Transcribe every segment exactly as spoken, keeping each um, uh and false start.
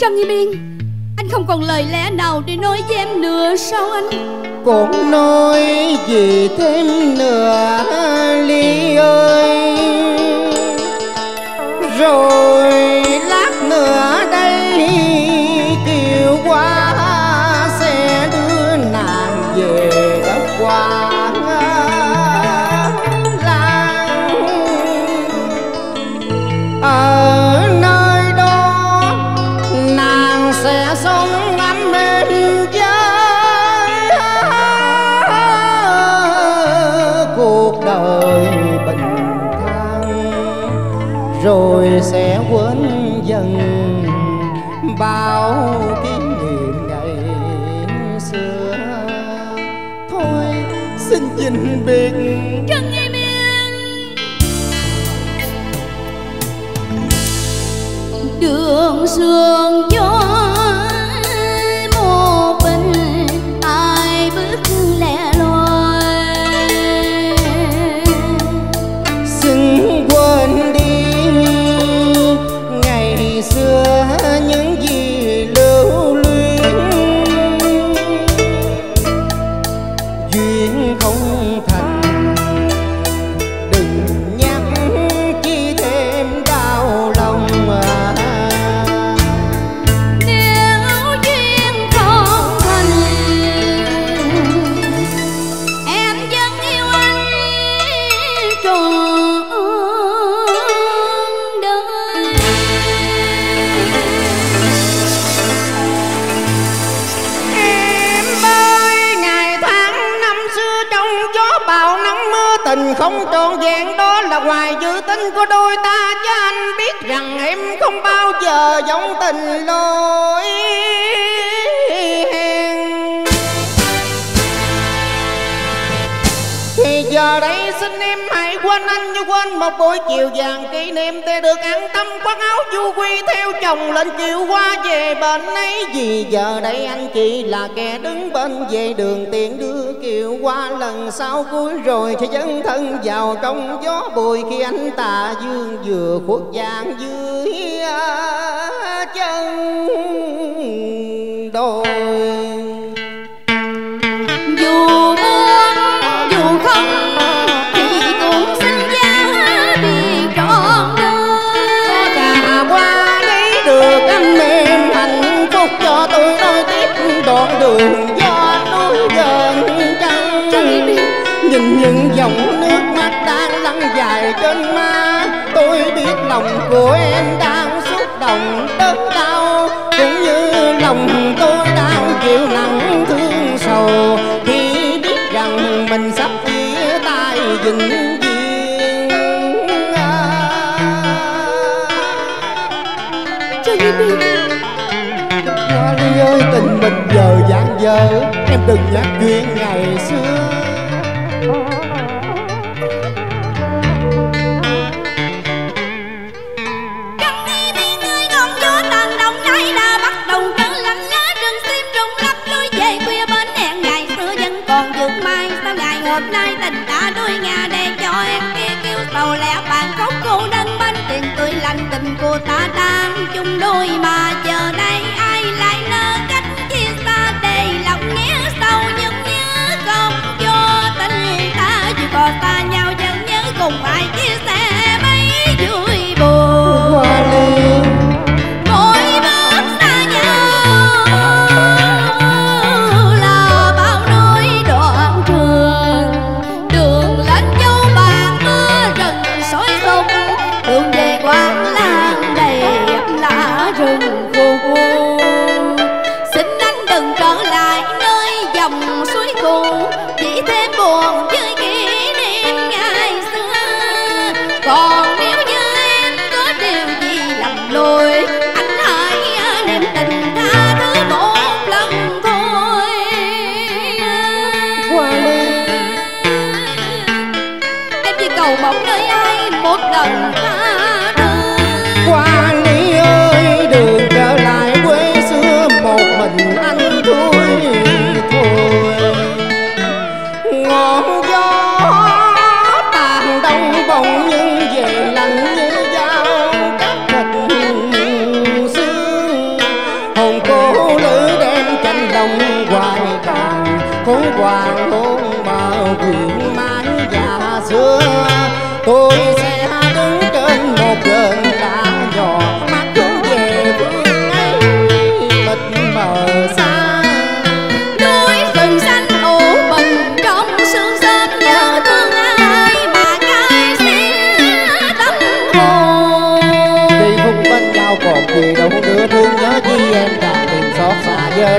Trần Như Biên, anh không còn lời lẽ nào để nói với em nữa sao anh? Còn nói gì thêm nữa Ly ơi, rồi lát nữa đây Kiều qua sẽ đưa nàng về đất Quảng Lang. Ở nơi đó nàng sẽ sống ngắm bên giới cuộc đời bình thản, rồi sẽ quên dần bao kỷ niệm ngày xưa. Thôi xin chinh biệt Trần Như Biên. Đường sương gió một mình tài bước lẻ loi, xin quên đi ngày xưa những gì lưu luyến. Duyên không thành đừng nhắc chi thêm đau lòng mà. Nếu duyên không thành em vẫn yêu anh trọn đời. Em ơi, ngày tháng năm xưa trong gió bão nắng mưa, tình không trọn vẹn đó là ngoài dự tính của đôi ta. Chứ anh biết rằng em không bao giờ vọng tình lỗi hẹn. Thì giờ đây xin em hãy quên anh như quên một buổi chiều vàng kỷ niệm, để được an tâm khoác áo du quy theo chồng lên chiều qua về bên ấy. Vì giờ đây anh chỉ là kẻ đứng bên về đường tiện đưa kiều qua lần sau cuối, rồi sẽ dấn thân vào trong gió bụi khi anh tà dương vừa khuất dạng dưới à, chân đồi. Dù bước dù không thì cũng xin giá biệt trọn đời. Có cả qua đấy được anh em hạnh phúc cho tôi nối tiếp đoạn đường do núi gần trăng. Nhìn những dòng nước mắt đang lăn dài trên má, tôi biết lòng của em đang xúc động đớn đau, cũng như lòng tôi đang chịu nặng thương sầu khi biết rằng mình sắp chia tay vĩnh viễn. Trời ơi, tình mình giờ dạng dở, em đừng nhắc chuyện ngày xưa. Hôm nay tình đã đuôi ngà để cho em kia kêu sầu lẻ bạn khóc cô đơn bên tiền tươi lành. Tình cô ta đang chung đôi mà giờ đây ai lại nỡ cách chia xa, để lòng nghĩa sâu nhưng nhớ không cho tình ta. Dù có xa nhau vẫn nhớ cùng ai chia sẻ mấy vui buồn. Mỗi bước xa nhau Quảng Lang đầy ấp lá rừng. hoàng hôn mờ quyện mái nhà xưa. Tôi sẽ đứng trên một đường đá nhỏ, mắt hướng về phương ấy mịt mờ xa. Núi rừng xanh u bừng trong sương sớm, nhớ thương ai mà cay xé tâm hồn. Đi hôn bên nhau còn gì đâu nữa thương, nhớ chi em càng tìm xót xa. Giờ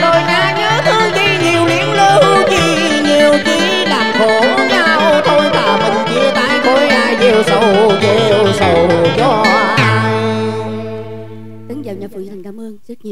đôi ngã, nhớ thương chi nhiều niềm lưu chi nhiều chi làm khổ nhau. Thôi ta mình chia tay khối ai gieo sầu gieo sầu cho ai. Đứng vào nhà Phượng Thành cảm ơn rất nhiều.